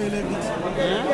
Ladies,